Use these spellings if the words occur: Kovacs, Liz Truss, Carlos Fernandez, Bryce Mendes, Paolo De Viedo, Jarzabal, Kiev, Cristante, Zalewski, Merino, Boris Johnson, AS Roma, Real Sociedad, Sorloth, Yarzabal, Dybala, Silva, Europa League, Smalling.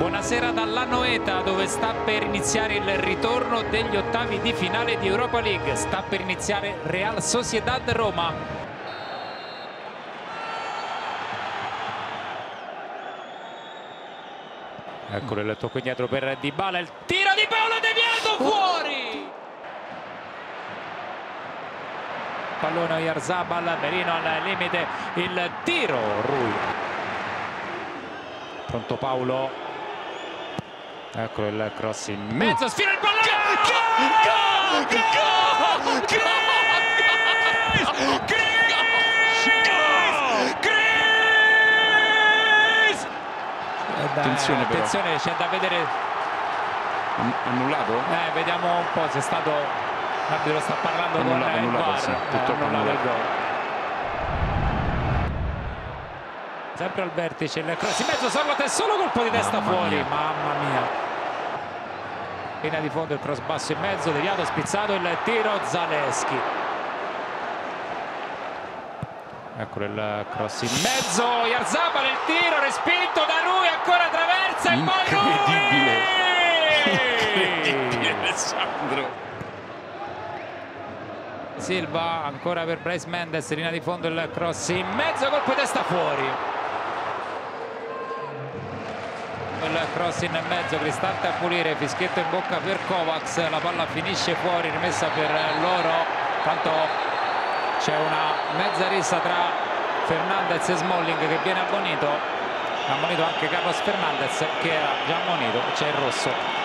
Buonasera dalla Noeta, dove sta per iniziare il ritorno degli ottavi di finale di Europa League. Sta per iniziare Real Sociedad Roma. Eccolo il tocco indietro per Dybala, il tiro di Paolo De Viedo fuori! Pallone a Yarzabal, Merino al limite, il tiro, Rui. Pronto Paolo. Ecco il cross in mezzo, sfida il pallone! Gol! Gol! Gol! Gol! Chris! Attenzione però. Attenzione, c'è da vedere. Annullato? Vediamo un po' se è stato. L'arbitro sta parlando con il VAR. Annullato il gol. Sempre al vertice, il cross in mezzo, Sorloth è solo colpo di testa fuori, mamma mia. Linea di fondo, il cross basso in mezzo, deviato, spizzato, il tiro, Zalewski. Eccolo il cross in mezzo, Jarzabal, il tiro, respinto da lui, ancora traversa e poi lui! Incredibile Alessandro. Silva, ancora per Bryce Mendes, linea di fondo, il cross in mezzo, colpo di testa fuori. Il cross in mezzo, Cristante a pulire, fischietto in bocca per Kovacs, la palla finisce fuori, rimessa per loro, tanto c'è una mezza rissa tra Fernandez e Smalling che viene ammonito anche Carlos Fernandez che era già ammonito, c'è il rosso.